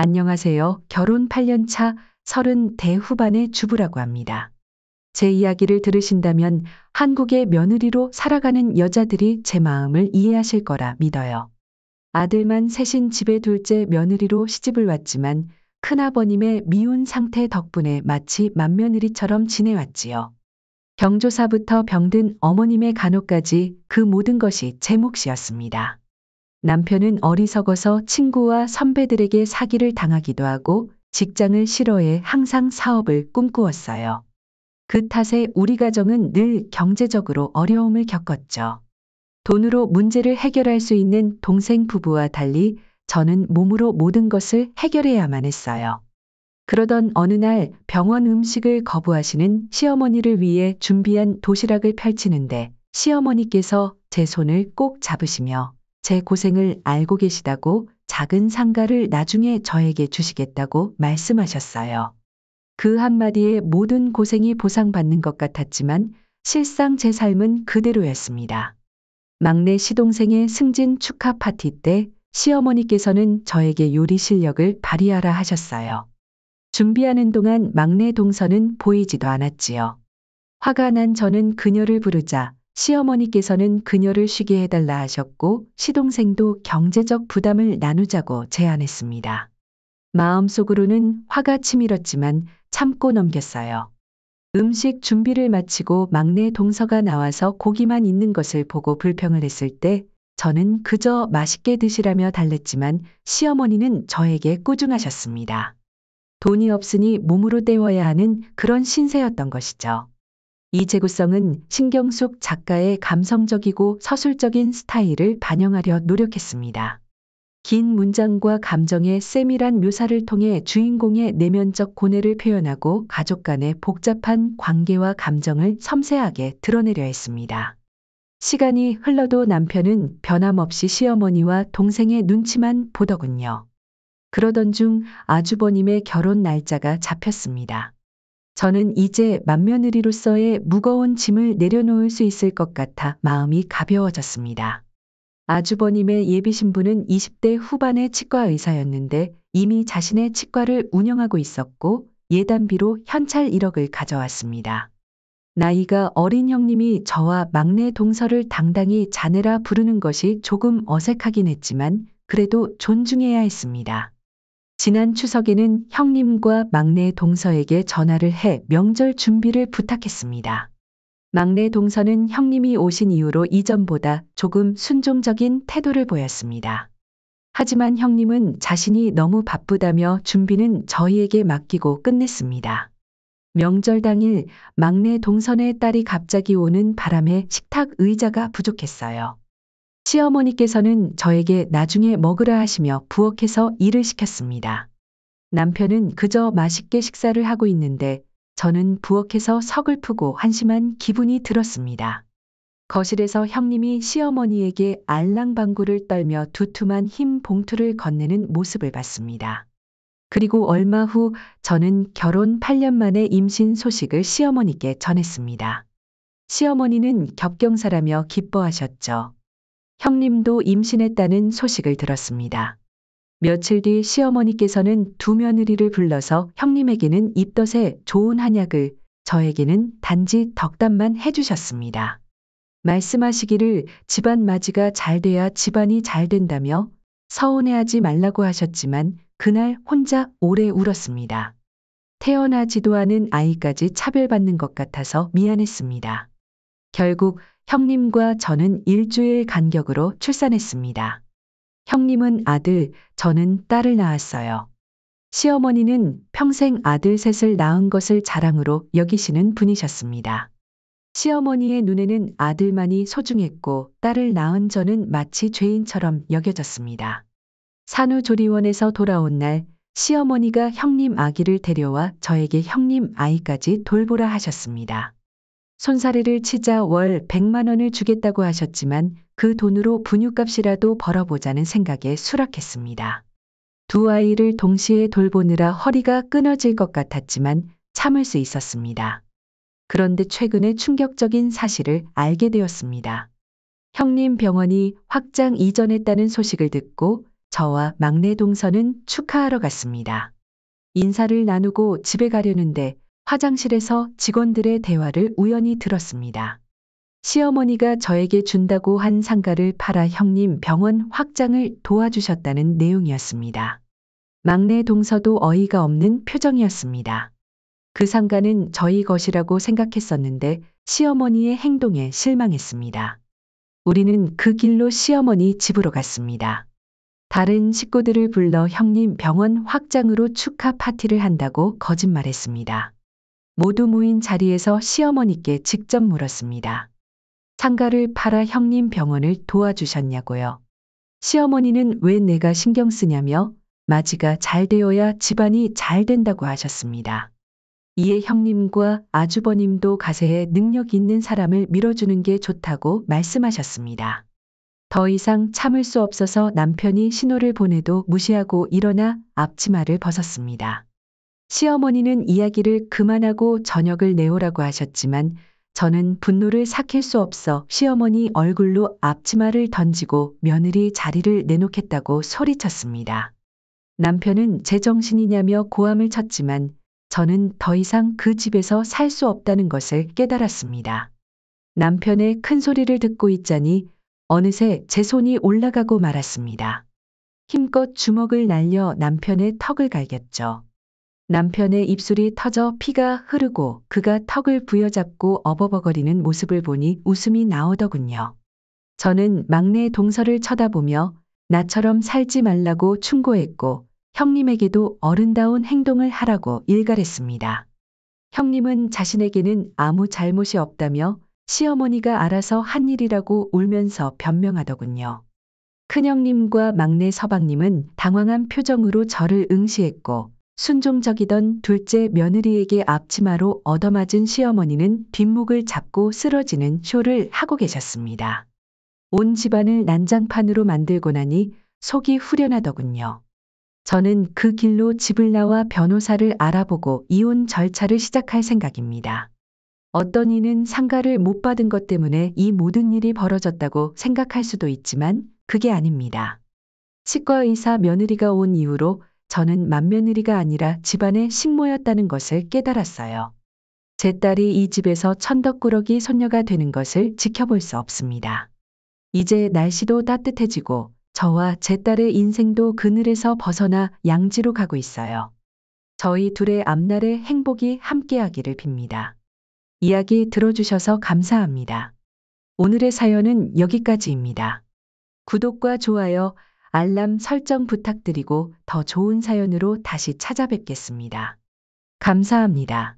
안녕하세요. 결혼 8년차 30대 후반의 주부라고 합니다. 제 이야기를 들으신다면 한국의 며느리로 살아가는 여자들이 제 마음을 이해하실 거라 믿어요. 아들만 셋인 집의 둘째 며느리로 시집을 왔지만 큰아버님의 미혼 상태 덕분에 마치 맏며느리처럼 지내왔지요. 경조사부터 병든 어머님의 간호까지 그 모든 것이 제 몫이었습니다. 남편은 어리석어서 친구와 선배들에게 사기를 당하기도 하고 직장을 싫어해 항상 사업을 꿈꾸었어요. 그 탓에 우리 가정은 늘 경제적으로 어려움을 겪었죠. 돈으로 문제를 해결할 수 있는 동생 부부와 달리 저는 몸으로 모든 것을 해결해야만 했어요. 그러던 어느 날 병원 음식을 거부하시는 시어머니를 위해 준비한 도시락을 펼치는데 시어머니께서 제 손을 꼭 잡으시며 제 고생을 알고 계시다고 작은 상가를 나중에 저에게 주시겠다고 말씀하셨어요. 그 한마디에 모든 고생이 보상받는 것 같았지만 실상 제 삶은 그대로였습니다. 막내 시동생의 승진 축하 파티 때 시어머니께서는 저에게 요리 실력을 발휘하라 하셨어요. 준비하는 동안 막내 동서는 보이지도 않았지요. 화가 난 저는 그녀를 부르자 시어머니께서는 그녀를 쉬게 해달라 하셨고 시동생도 경제적 부담을 나누자고 제안했습니다. 마음속으로는 화가 치밀었지만 참고 넘겼어요. 음식 준비를 마치고 막내 동서가 나와서 고기만 있는 것을 보고 불평을 했을 때 저는 그저 맛있게 드시라며 달랬지만 시어머니는 저에게 꾸중하셨습니다. 돈이 없으니 몸으로 때워야 하는 그런 신세였던 것이죠. 이재구성은 신경숙 작가의 감성적이고 서술적인 스타일을 반영하려 노력했습니다. 긴 문장과 감정의 세밀한 묘사를 통해 주인공의 내면적 고뇌를 표현하고 가족 간의 복잡한 관계와 감정을 섬세하게 드러내려 했습니다. 시간이 흘러도 남편은 변함없이 시어머니와 동생의 눈치만 보더군요. 그러던 중 아주버님의 결혼 날짜가 잡혔습니다. 저는 이제 맏며느리로서의 무거운 짐을 내려놓을 수 있을 것 같아 마음이 가벼워졌습니다. 아주버님의 예비신부는 20대 후반의 치과 의사였는데 이미 자신의 치과를 운영하고 있었고 예단비로 현찰 1억을 가져왔습니다. 나이가 어린 형님이 저와 막내 동서를 당당히 자네라 부르는 것이 조금 어색하긴 했지만 그래도 존중해야 했습니다. 지난 추석에는 형님과 막내 동서에게 전화를 해 명절 준비를 부탁했습니다. 막내 동서는 형님이 오신 이후로 이전보다 조금 순종적인 태도를 보였습니다. 하지만 형님은 자신이 너무 바쁘다며 준비는 저희에게 맡기고 끝냈습니다. 명절 당일 막내 동선의 딸이 갑자기 오는 바람에 식탁 의자가 부족했어요. 시어머니께서는 저에게 나중에 먹으라 하시며 부엌에서 일을 시켰습니다. 남편은 그저 맛있게 식사를 하고 있는데 저는 부엌에서 서글프고 한심한 기분이 들었습니다. 거실에서 형님이 시어머니에게 알랑방구를 떨며 두툼한 흰 봉투를 건네는 모습을 봤습니다. 그리고 얼마 후 저는 결혼 8년 만에 임신 소식을 시어머니께 전했습니다. 시어머니는 겹경사라며 기뻐하셨죠. 형님도 임신했다는 소식을 들었습니다. 며칠 뒤 시어머니께서는 두 며느리를 불러서 형님에게는 입덧에 좋은 한약을, 저에게는 단지 덕담만 해주셨습니다. 말씀하시기를 집안 맞이가 잘 돼야 집안이 잘 된다며 서운해하지 말라고 하셨지만 그날 혼자 오래 울었습니다. 태어나지도 않은 아이까지 차별받는 것 같아서 미안했습니다. 결국 형님과 저는 일주일 간격으로 출산했습니다. 형님은 아들, 저는 딸을 낳았어요. 시어머니는 평생 아들 셋을 낳은 것을 자랑으로 여기시는 분이셨습니다. 시어머니의 눈에는 아들만이 소중했고 딸을 낳은 저는 마치 죄인처럼 여겨졌습니다. 산후조리원에서 돌아온 날 시어머니가 형님 아기를 데려와 저에게 형님 아이까지 돌보라 하셨습니다. 손사래를 치자 월 100만 원을 주겠다고 하셨지만 그 돈으로 분유값이라도 벌어보자는 생각에 수락했습니다. 두 아이를 동시에 돌보느라 허리가 끊어질 것 같았지만 참을 수 있었습니다. 그런데 최근에 충격적인 사실을 알게 되었습니다. 형님 병원이 확장 이전했다는 소식을 듣고 저와 막내 동서는 축하하러 갔습니다. 인사를 나누고 집에 가려는데 화장실에서 직원들의 대화를 우연히 들었습니다. 시어머니가 저에게 준다고 한 상가를 팔아 형님 병원 확장을 도와주셨다는 내용이었습니다. 막내 동서도 어이가 없는 표정이었습니다. 그 상가는 저희 것이라고 생각했었는데 시어머니의 행동에 실망했습니다. 우리는 그 길로 시어머니 집으로 갔습니다. 다른 식구들을 불러 형님 병원 확장으로 축하 파티를 한다고 거짓말했습니다. 모두 모인 자리에서 시어머니께 직접 물었습니다. 상가를 팔아 형님 병원을 도와주셨냐고요. 시어머니는 왜 내가 신경 쓰냐며 맞이가 잘 되어야 집안이 잘 된다고 하셨습니다. 이에 형님과 아주버님도 가세에 능력 있는 사람을 밀어주는 게 좋다고 말씀하셨습니다. 더 이상 참을 수 없어서 남편이 신호를 보내도 무시하고 일어나 앞치마를 벗었습니다. 시어머니는 이야기를 그만하고 저녁을 내오라고 하셨지만 저는 분노를 삭힐 수 없어 시어머니 얼굴로 앞치마를 던지고 며느리 자리를 내놓겠다고 소리쳤습니다. 남편은 제정신이냐며 고함을 쳤지만 저는 더 이상 그 집에서 살 수 없다는 것을 깨달았습니다. 남편의 큰 소리를 듣고 있자니 어느새 제 손이 올라가고 말았습니다. 힘껏 주먹을 날려 남편의 턱을 갈겼죠. 남편의 입술이 터져 피가 흐르고 그가 턱을 부여잡고 어버버거리는 모습을 보니 웃음이 나오더군요. 저는 막내 동서를 쳐다보며 나처럼 살지 말라고 충고했고 형님에게도 어른다운 행동을 하라고 일갈했습니다. 형님은 자신에게는 아무 잘못이 없다며 시어머니가 알아서 한 일이라고 울면서 변명하더군요. 큰형님과 막내 서방님은 당황한 표정으로 저를 응시했고 순종적이던 둘째 며느리에게 앞치마로 얻어맞은 시어머니는 뒷목을 잡고 쓰러지는 쇼를 하고 계셨습니다. 온 집안을 난장판으로 만들고 나니 속이 후련하더군요. 저는 그 길로 집을 나와 변호사를 알아보고 이혼 절차를 시작할 생각입니다. 어떤 이는 상가를 못 받은 것 때문에 이 모든 일이 벌어졌다고 생각할 수도 있지만 그게 아닙니다. 치과의사 며느리가 온 이후로 저는 맏며느리가 아니라 집안의 식모였다는 것을 깨달았어요. 제 딸이 이 집에서 천덕꾸러기 손녀가 되는 것을 지켜볼 수 없습니다. 이제 날씨도 따뜻해지고 저와 제 딸의 인생도 그늘에서 벗어나 양지로 가고 있어요. 저희 둘의 앞날의 행복이 함께하기를 빕니다. 이야기 들어주셔서 감사합니다. 오늘의 사연은 여기까지입니다. 구독과 좋아요, 알람 설정 부탁드리고 더 좋은 사연으로 다시 찾아뵙겠습니다. 감사합니다.